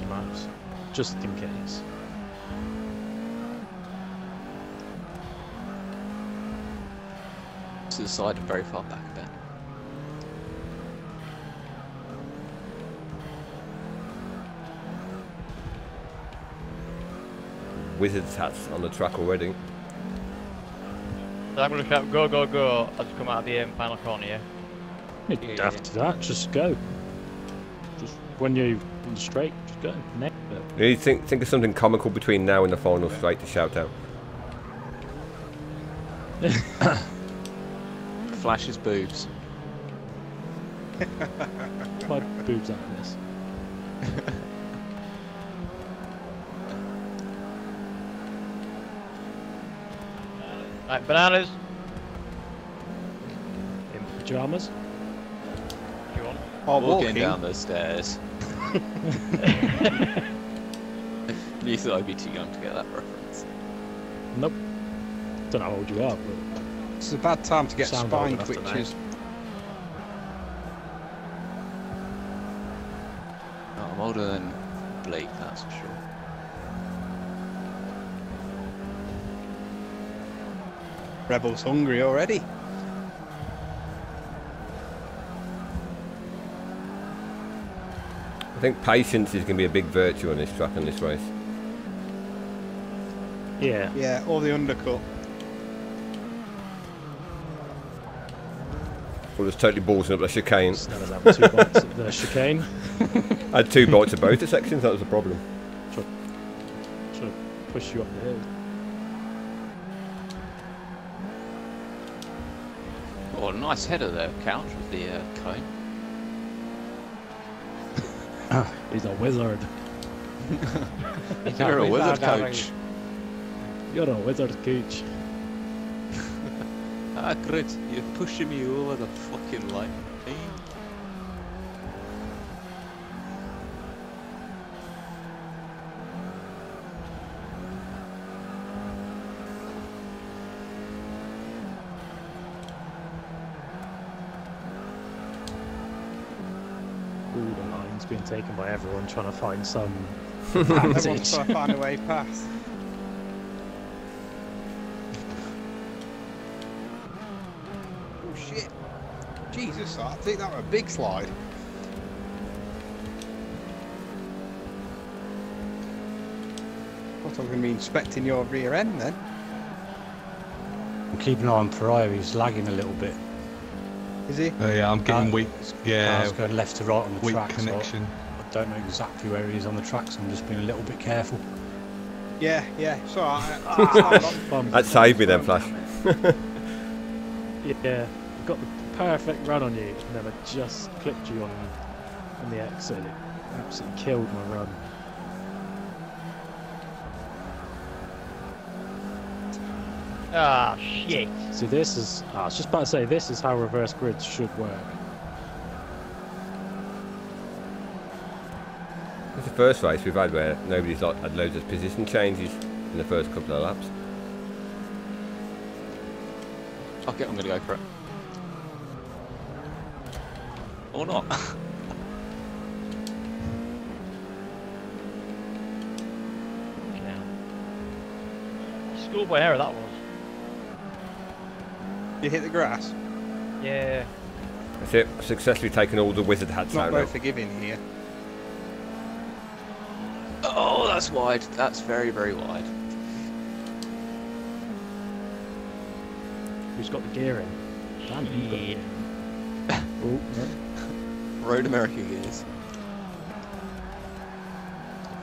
navigation maps, just in case. To the side and very far back a bit. Wizard's hats on the track already. I'm going to shout go, go, go as you come out of the final corner, yeah? After that, just go. Just when you're on the straight, just go. Next bit. You need to think of something comical between now and the final straight to shout out. Flash's boobs. My boobs aren't this. Right, bananas. In pyjamas. You on? Oh, walking down those stairs. You thought I'd be too young to get that reference. Nope. Don't know how old you are, but... It's a bad time to get spined, which is... No, I'm older than Blake, that's for sure. Rebel's hungry already. I think patience is going to be a big virtue on this track and this race. Yeah. Yeah, or the undercut. Well, it's totally ballsing up the chicane. Stella's having 2 bites of the chicane. I had 2 bites of both the sections, that was the problem. Should I push you up the hill? Oh, nice header there, Couch, with the cone. He's a wizard. You're a wizard, Couch. You're a wizard, Couch. Ah, great, you're pushing me over the fucking line. All the line's being taken by everyone trying to find some... Everyone's trying to find a way past. Jesus, I think that was a big slide. What, I'm going to be inspecting your rear end then? I'm keeping an eye on Pariah, he's lagging a little bit. Is he? Oh yeah, I'm getting weak. Yeah, I was going left to right on the weak track. Connection. So I don't know exactly where he is on the track, so I'm just being a little bit careful. Yeah, yeah, it's alright. That saved me then, Flash. Yeah, I've got the perfect run on you, and then I just clipped you on the exit. It absolutely killed my run. Ah, shit. See, this is... I was just about to say, this is how reverse grids should work. It's the first race we've had where nobody's had loads of position changes in the first couple of laps. Okay, I'm going to go for it. Or not. Schoolboy error that was. You hit the grass? Yeah. That's it. I've successfully taken all the wizard hats out. Not very forgiving here. Oh, that's wide. That's very, very wide. Who's got the gear in? Damn, you've got the gear in. Oh, no. Road America gears.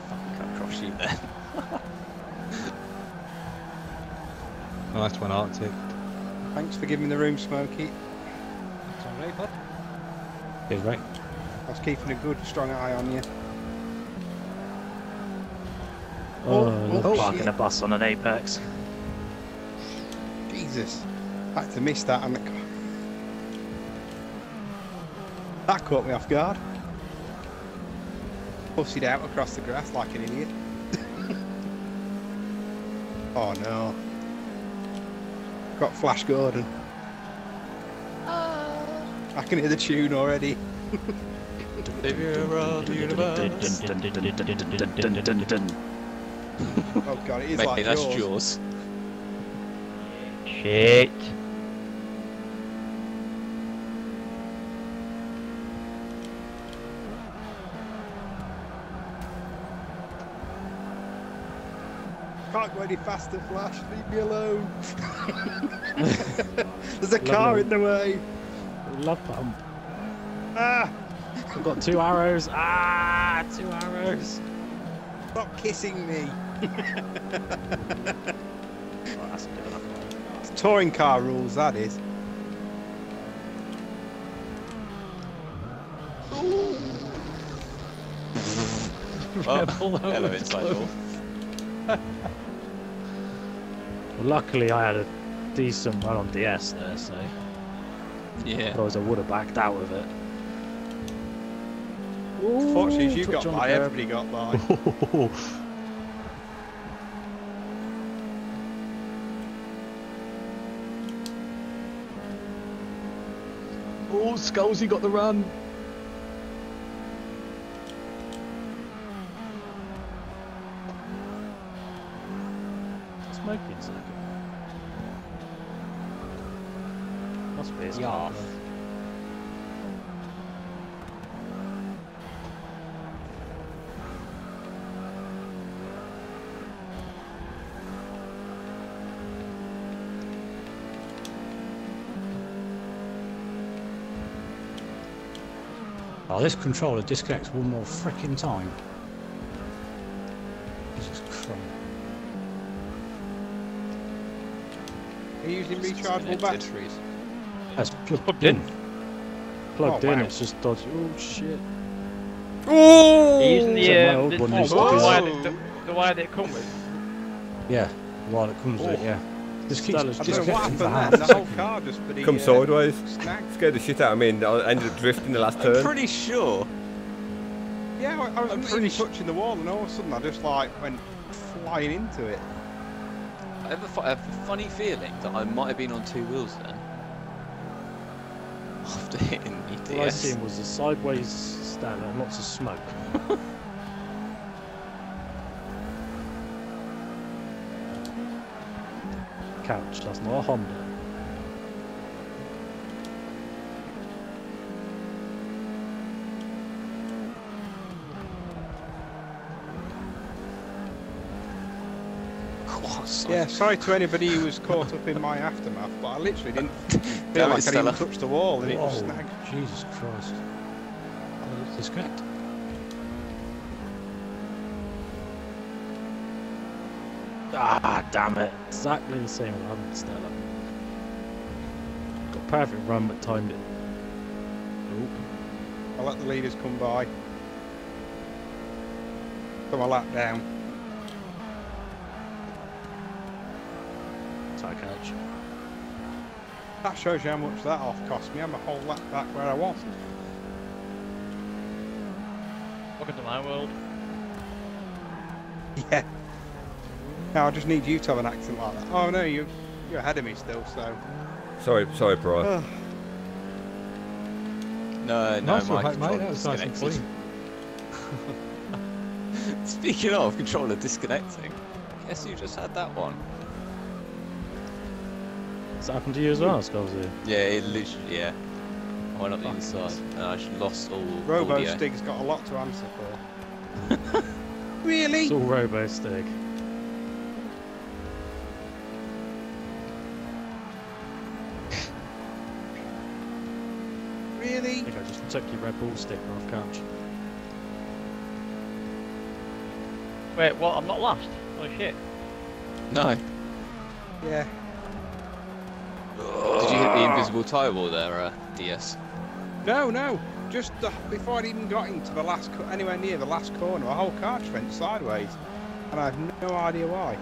Fucking can't cross you there. Nice one, Arctic. Thanks for giving me the room, Smokey. That's alright, bud. He's right. I was keeping a good, strong eye on you. Oh, parking a bus on an apex. Jesus. I had to miss that on the car. That caught me off guard. Pussied out across the grass like an idiot. Oh no. Got Flash Gordon. I can hear the tune already. Savior of the universe. Oh god, it is like that's Jaws. Shit. Can't go any faster, Flash. Leave me alone. There's a car in the way. Love pump. Ah! I've got 2 arrows. Ah! 2 arrows. Stop kissing me. Well, that's a different one. It's touring car rules, that is. Well, hell of inside ball. Well, luckily I had a decent run on DS there, so yeah. Otherwise I would have backed out of it. Ooh, fortunately you got by, everybody got by. Oh, Skulls, he got the run. Must be his car. Oh, this controller disconnects one more frickin' time. Jesus Christ. Are you using rechargeable batteries? That's plugged in. Plugged in, wow. It's just dodgy. Oh shit. Oh! You're using the wire that it comes with? Yeah, the wire that comes with it, yeah. Just keeps disconnecting for half a second. Come sideways. Scared the shit out of me and I ended up drifting the last turn. I'm pretty sure. Yeah, I was really touching the wall and all of a sudden I just like went flying into it. I have a funny feeling that I might have been on 2 wheels then. After hitting the DS. All I seen was a sideways Stella and lots of smoke. Couch, that's not a Honda. Yeah, sorry to anybody who was caught up in my aftermath, but I literally didn't feel like I even touched the wall and it was snagged. Jesus Christ. Oh, this is correct. Ah, damn it. Exactly the same run, Stella. Got a perfect run, but timed it. Nope. I'll let the leaders come by. Put my lap down. Catch. That shows you how much that off cost me. I'm a whole lap back where I was. Welcome to my world. Yeah. Now I just need you to have an accent like that. Oh no, you're ahead of me still. So. Sorry, Brian. No, nice my controller mate. That was nice and clean. Speaking of controller disconnecting, guess you just had that one. Has that happened to you as well, Skulzy? Yeah, it literally, yeah. I went up the inside and I just lost all Robo Stig's got a lot to answer for. Really? It's all Robo Stig. Really? I think I just took your Red Bull sticker off couch. Wait, what? I'm not last? Oh shit. No. Yeah. Did you hit the invisible tire wall there, DS? No. Just before I'd even got into the last, anywhere near the last corner, the whole car just went sideways, and I have no idea why.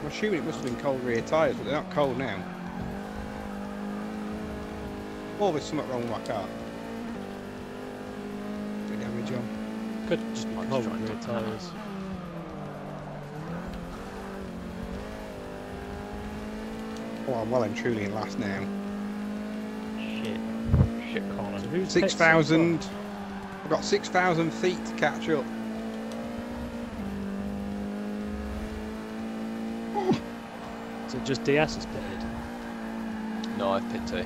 I'm assuming it must have been cold rear tyres, but they're not cold now. Or there's something wrong with my car. Good damage on. Could just be cold rear tyres. Oh, I'm well and truly in last now. Shit. shit, Connor. 6,000. I've got 6,000 feet to catch up. So just DS has pitted? No, I've pitted too.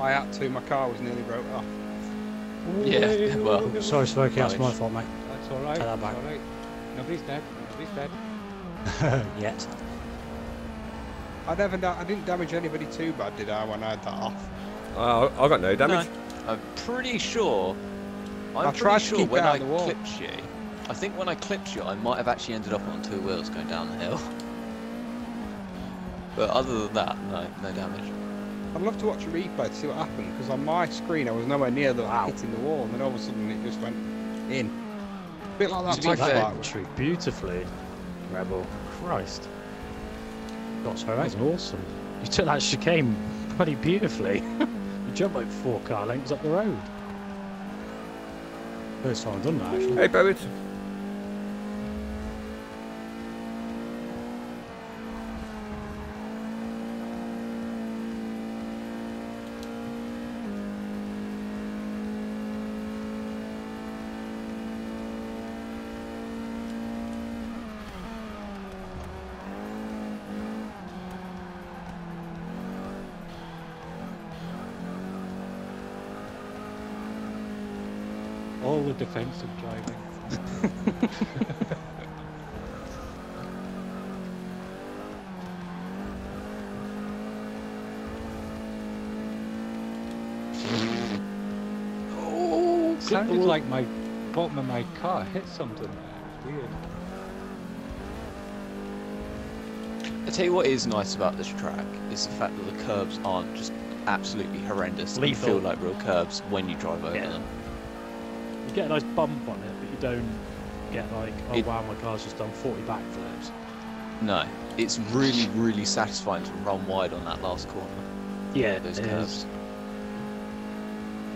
I had to, my car was nearly broke off. Ooh, yeah, well. Sorry, Smokey, that's my fault, mate. That's alright. Take that back. All right. Nobody's dead. Nobody's dead. Yet. I didn't damage anybody too bad, did I, when I had that off? I got no damage. No. I'm pretty sure when I clipped you, I think when I clipped you, I might have actually ended up on two wheels going down the hill. But other than that, no damage. I'd love to watch a replay to see what happened, because on my screen I was nowhere near the hitting the wall, and then all of a sudden it just went in. A bit like that. Entry beautifully, Rebel. Christ. That's awesome. You took that chicane bloody beautifully. You jumped like 4 car lengths up the road. First time I've done that, actually. Hey, Bowit. All the defensive driving. Oh, sounded like my bottom of my car hit something. Weird. I tell you what is nice about this track is the fact that the curbs aren't just absolutely horrendous. They feel like real curbs when you drive over them. You get a nice bump on it, but you don't get like, oh wow, my car's just done 40 backflips. No, it's really, really satisfying to run wide on that last corner. Yeah, those curves.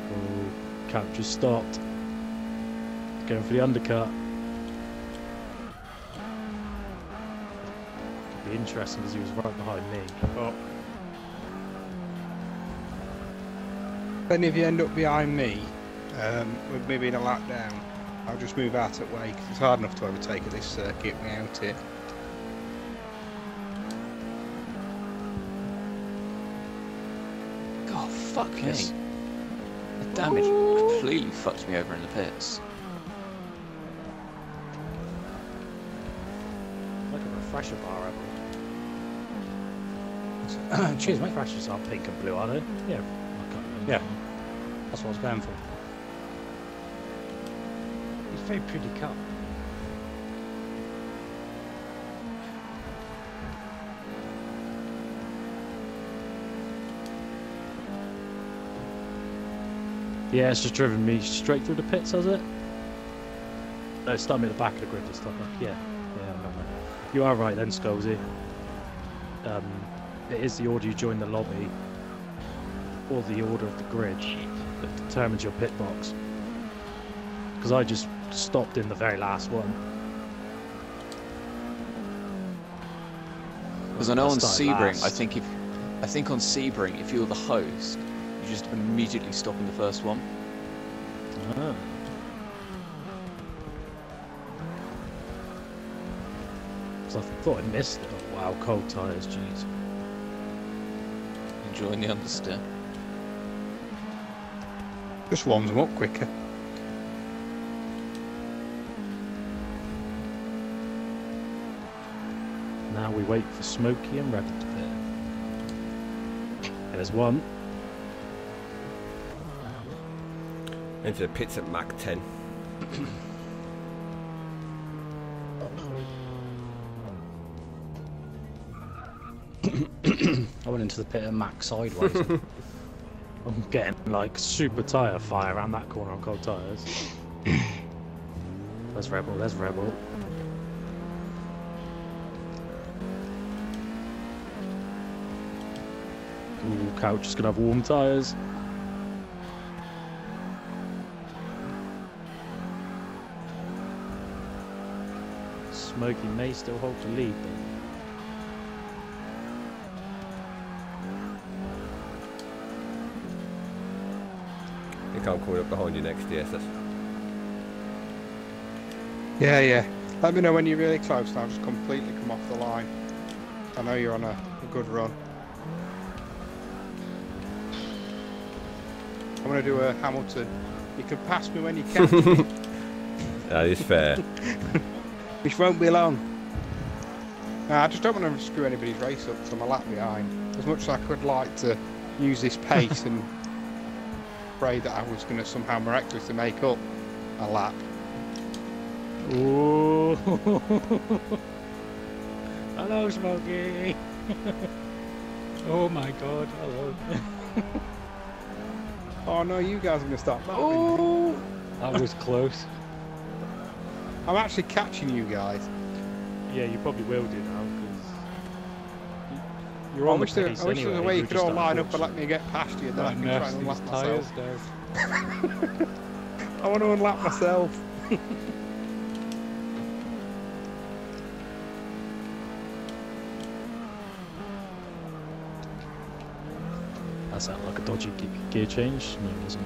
Oh, camp just stopped. Going for the undercut. It'd be interesting because he was right behind me. Oh. If any of you end up behind me, with me being a lap down, I'll just move out of the way because it's hard enough to overtake at this circuit without it. God, fuck me. Yes. The damage completely fucked me over in the pits. Like a refresher bar, Rebel. Cheers, my refreshers are pink and blue, aren't they? Yeah. I can't remember. Yeah. That's what I was going for. Very pretty car. Yeah, it's just driven me straight through the pits, has it? No, it's starting me at the back of the grid this time. Yeah, I remember. You are right then, Skolzy. It is the order you join the lobby, or the order of the grid, that determines your pit box. Because I just stopped in the very last one. Because I know on Sebring, I think on Sebring, if you're the host, you just immediately stop in the first one. Ah. So I thought I missed it. Oh, wow, cold tyres, jeez. Enjoying the understeer. Just warms them up quicker. Now we wait for Smokey and Rebel to pit. There's one. Into the pits at Mach 10. I went into the pit at Mach sideways. I'm getting like super tyre fire around that corner on cold tyres. There's Rebel, there's Rebel. Ooh, Couch is going to have warm tyres. Smokey may still hold the lead, though. I'm coming up behind you next to the SS. Yeah, yeah. Let me know when you're really close and I'll just completely come off the line. I know you're on a good run. I'm going to do a Hamilton. You can pass me when you can. That is fair. Which won't be long. Nah, I just don't want to screw anybody's race up because I'm a lap behind. As much as I could like to use this pace and pray that I was going to somehow miraculously make up a lap. Ooh. Hello, Smokey. Oh my God, hello. Oh no, you guys are going to start. Oh, that was close. I'm actually catching you guys. Yeah, you probably will do now because you're on the pace anyway. I wish there was a way you could all line up and let me get past you, then I can try and unlap myself. I want to unlap myself. That sounded like a dodgy gear change. No, it wasn't.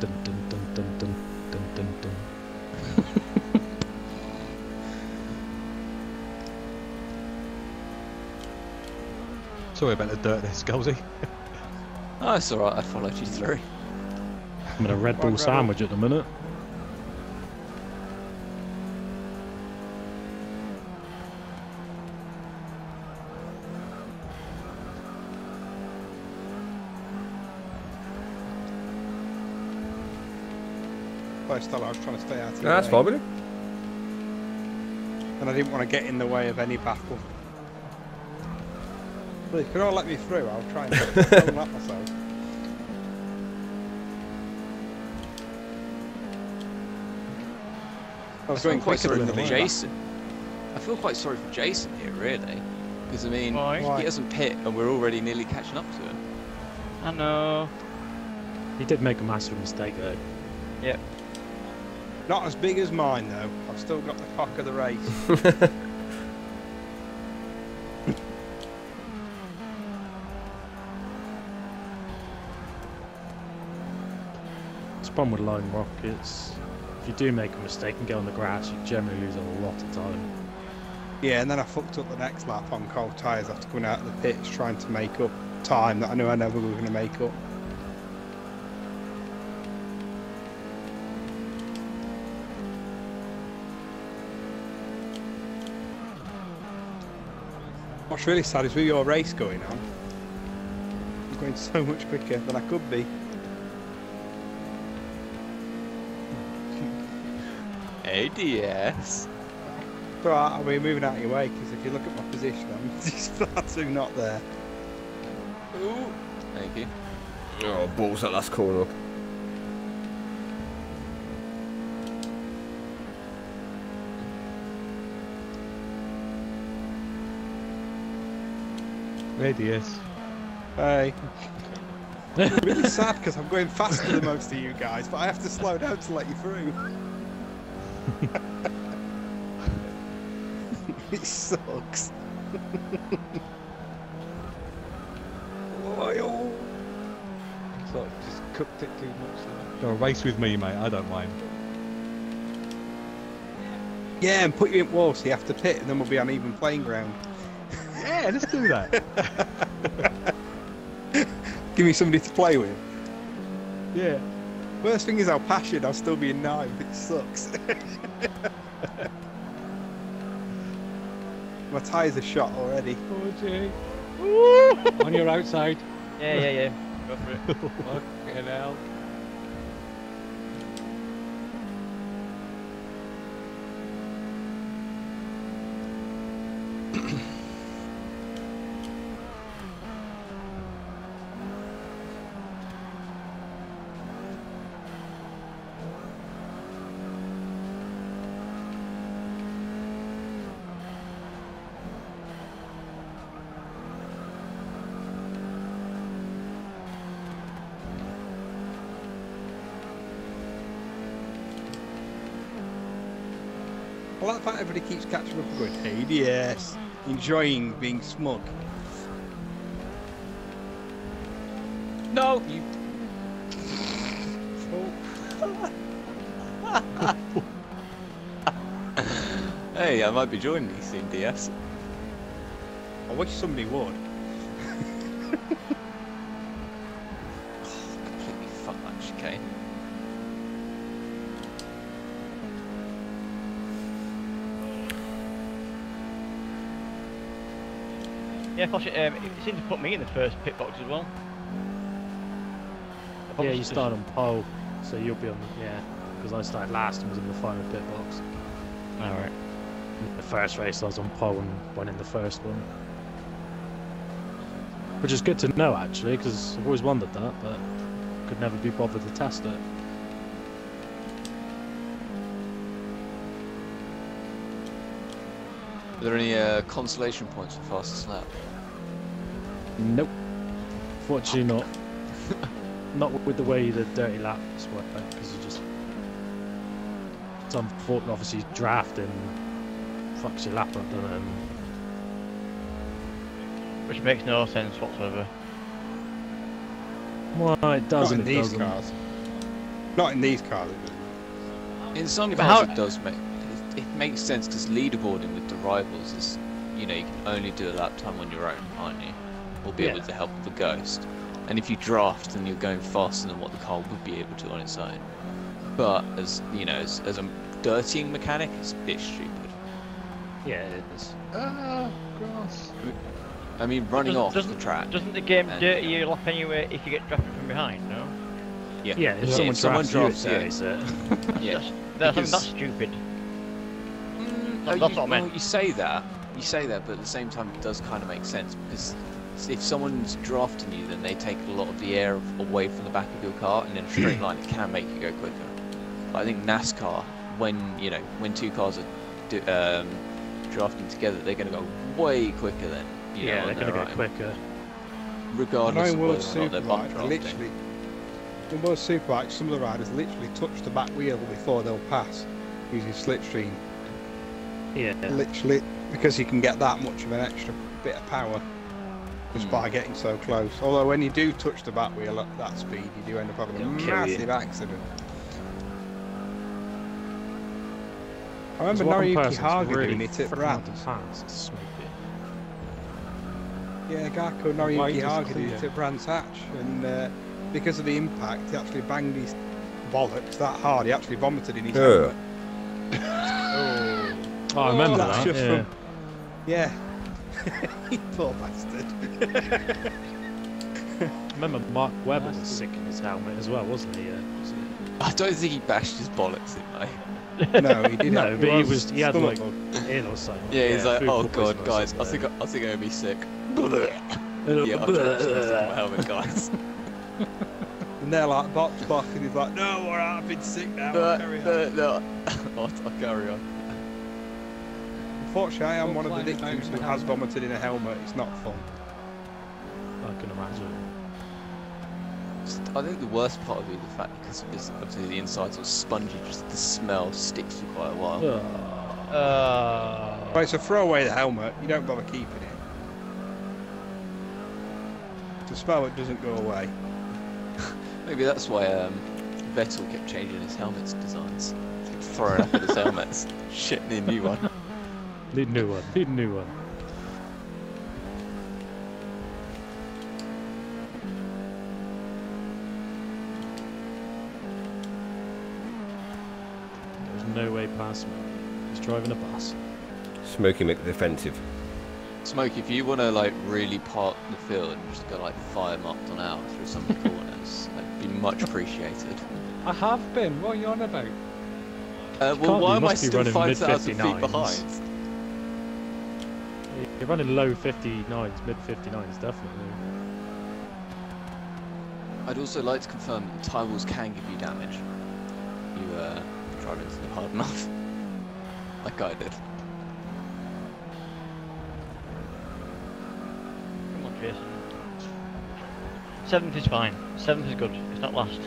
Dun dun dun dun dun dun dun dun. Sorry about the dirt there, Scalzi. Oh, it's alright, I followed you through. I'm in a Red Bull sandwich at the minute. Stella, I was trying to stay out of the way. That's fine, really. And I didn't want to get in the way of any battle. Well, you can all let me through, I'll try and unlap myself. I was going quite sorry for Jason. I feel quite sorry for Jason here, really. Because, I mean, he hasn't pit and we're already nearly catching up to him. I know. He did make a massive mistake, though. Yep. Not as big as mine, though. I've still got the cock of the race. Spun with line rockets. If you do make a mistake and get on the grass, you generally lose a lot of time. Yeah, and then I fucked up the next lap on cold tyres after coming out of the pits trying to make up time that I knew I never was going to make up. What's really sad is with your race going on, I'm going so much quicker than I could be. ADS. But I'll be moving out of your way because if you look at my position, I'm just far too not there. Ooh. Thank you. Oh, balls, that last corner up. ADS. Hey. It's really sad because I'm going faster than most of you guys, but I have to slow down to let you through. It sucks. Loyal. It's like just cooked it too much. No, race with me, mate. I don't mind. Yeah, and put you in wall so you have to pit, and then we'll be on even playing ground. Yeah, let's do that. Give me somebody to play with. Yeah. Worst thing is I'll pass you and I'll still be in ninth. It sucks. My tyres are shot already. Oh, on your outside. Yeah, yeah, yeah. Go for it. Fucking hell. I like the fact everybody keeps catching up and going, hey, yes, enjoying being smug. No! You... Oh. Hey, I might be joining these in DS. I wish somebody would. Completely fuck that chicane. Yeah, plus it seemed to put me in the first pit box as well. Yeah, you start on pole, so you'll be on the, yeah, because I started last and was in the final pit box. Alright. The first race I was on pole and won in the first one. Which is good to know actually, because I've always wondered that, but could never be bothered to test it. Are there any consolation points for fastest lap? Nope. Fortunately not. Not with the way the dirty laps work, because you just... Some fault obviously drafting fucks your lap up, doesn't it? Which makes no sense whatsoever. Well, it doesn't. Not in these cars. Not in these cars, it doesn't. In some cars it does make... It makes sense, because leaderboarding with the rivals is... You know, you can only do a lap time on your own, aren't you? Albeit with the help of a ghost. And if you draft, then you're going faster than what the car would be able to on its own. But as you know, as a dirtying mechanic, it's a bit stupid. Yeah, it is. Ah, grass. I mean, running off the track. Doesn't the game dirty your lap anyway if you get drafted from behind? No. Yeah. Yeah. If someone drafts you, it's yeah. That's stupid. That's what I meant. Well, you say that, but at the same time, it does kind of make sense because. If someone's drafting you, then they take a lot of the air away from the back of your car, and in a straight line, it can make you go quicker. But I think NASCAR, when two cars are drafting together, they're going to go way quicker then. Yeah, they're going to go quicker. Regardless of whether or not they're bump drafting. In World Superbike, some of the riders literally touch the back wheel before they'll pass using slipstream. Yeah. Literally, because you can get that much of an extra bit of power. Just by getting so close. Although when you do touch the back wheel at that speed, you do end up having a massive accident. I remember Noriyuki Haga doing it at Brands. Yeah, Gakko Noriyuki Haga did it at Brands Hatch, and because of the impact, he actually banged his bollocks that hard. He actually vomited in his helmet. Oh, I remember that. Yeah. Poor bastard. Remember Mark Webber was sick in his helmet as well, wasn't he? I don't think he bashed his bollocks in, mate. No, he didn't. No, but he had like in or something. Yeah, he's like, oh god, guys, I think I'm gonna be sick. Yeah, I'm just my helmet, guys. And they're like, boff, and he's like, no, alright, I've been sick now. I'll carry on. Unfortunately, I am one of the victims who has vomited in a helmet. It's not fun. I can imagine. I think the worst part would be the fact because obviously the insides are spongy, just the smell sticks for quite a while. Right, so throw away the helmet. You don't bother keeping it. The smell it doesn't go away. Maybe that's why Vettel kept changing his helmet's designs. He kept throwing up at his helmets. Shit, need a new one. Need a new one. There's no way past Smokey. He's driving a bus. Smokey make the defensive. Smokey, if you want to like really part the field and just go like fire marked on out through some of the corners, that'd be much appreciated. I have been. What are you on about? Well, why am I still 5,000 feet behind? You're running low 59s, mid 59s, definitely. I'd also like to confirm that the tires can give you damage. You drive into them hard enough, like I did. Come on, Jason. 7th is fine. 7th is good. It's not last.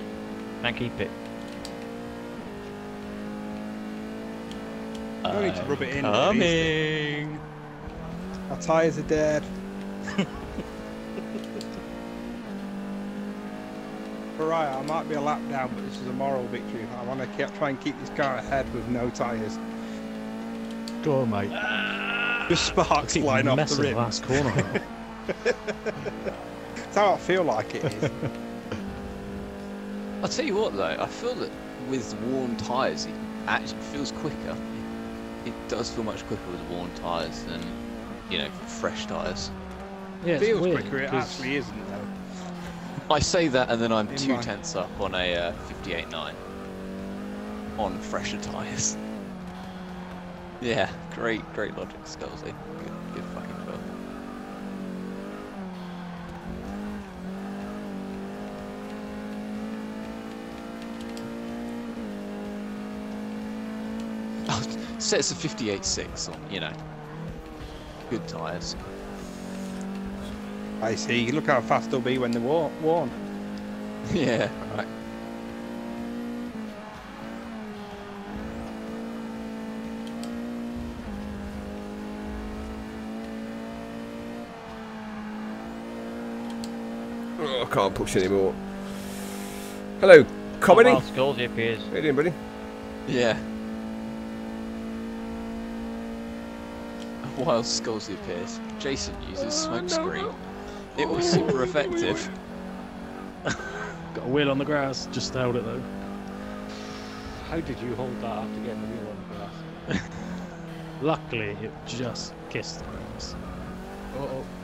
Now keep it. No need to rub it in. Coming. Our tyres are dead. Alright, I might be a lap down, but this is a moral victory. I want to try and keep this car ahead with no tyres. Go on, mate. Just sparks flying off the rim. Last corner. That's how I feel like it is. I'll tell you what though, I feel that with worn tyres it actually feels quicker. It does feel much quicker with worn tyres than, you know, fresh tyres. Yeah, it feels weird, quicker, it actually isn't though. I say that and then I'm two tenths up on a 58.9 on fresher tyres. Yeah, great logic, Scullsy. Good fucking job. Oh, sets a 58.6 on, you know. Good tyres. I see, look how fast they'll be when they're worn. Yeah, right. I can't push anymore. Hello, comedy. Oh, well, Scullsy appears. How you doing, buddy? Yeah. While Scullsy appears, Jason uses smoke screen. No. It was super effective. Got a wheel on the grass. Just held it though. How did you hold that after getting the wheel on the grass? Luckily, it just kissed the grass. Uh-oh.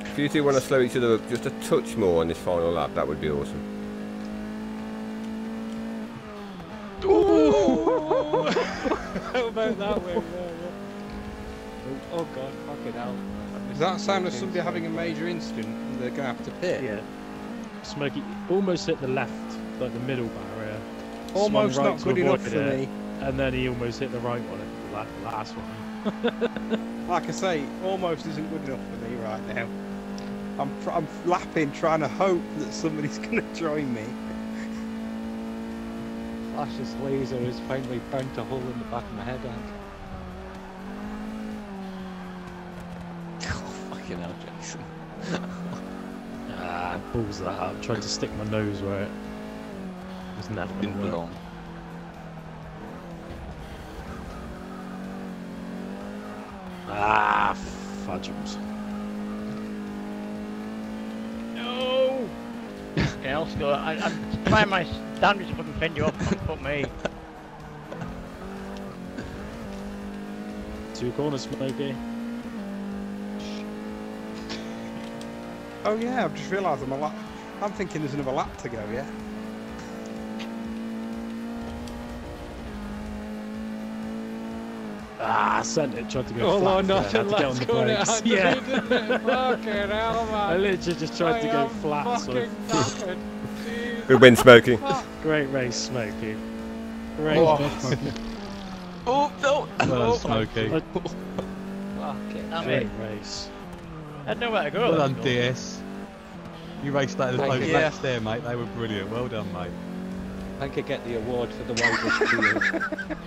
If you two want to slow each other up just a touch more on this final lap, that would be awesome. Ooh. How about that way? Oh god, fucking hell. Does that sound like somebody having a major incident and they're going to have to pit? Yeah. Smokey almost hit the left, like the middle barrier. Almost right not good enough for me. And then he almost hit the right one, the last one. Like I say, almost isn't good enough for me right now. I'm lapping, trying to hope that somebody's going to join me. Flash's laser has finally burnt a hole in the back of my head, Andy. Oh, fucking hell, Jason. Ah, balls that up. I'm trying to stick my nose where it was never going to belong. Ah, fudgums. No! Hell, Scull, I'm trying my damnedest if I can fend you off, and fuck me. Two corners, Smokey. Oh yeah, I've just realised I'm thinking there's another lap to go, yeah? Ah, I sent it, tried to go flat. Oh, no, let's go now. Yeah. Fucking hell, man. I literally just tried to go flat. So. Good win, Smokey. Great race, Smokey. Great race. Oh, no. Well, Smokey. Fucking great race. I had nowhere to go. Well done, DS. You raced that in the post laps there, mate. They were brilliant. Well done, mate. I could get the award for the wildest field.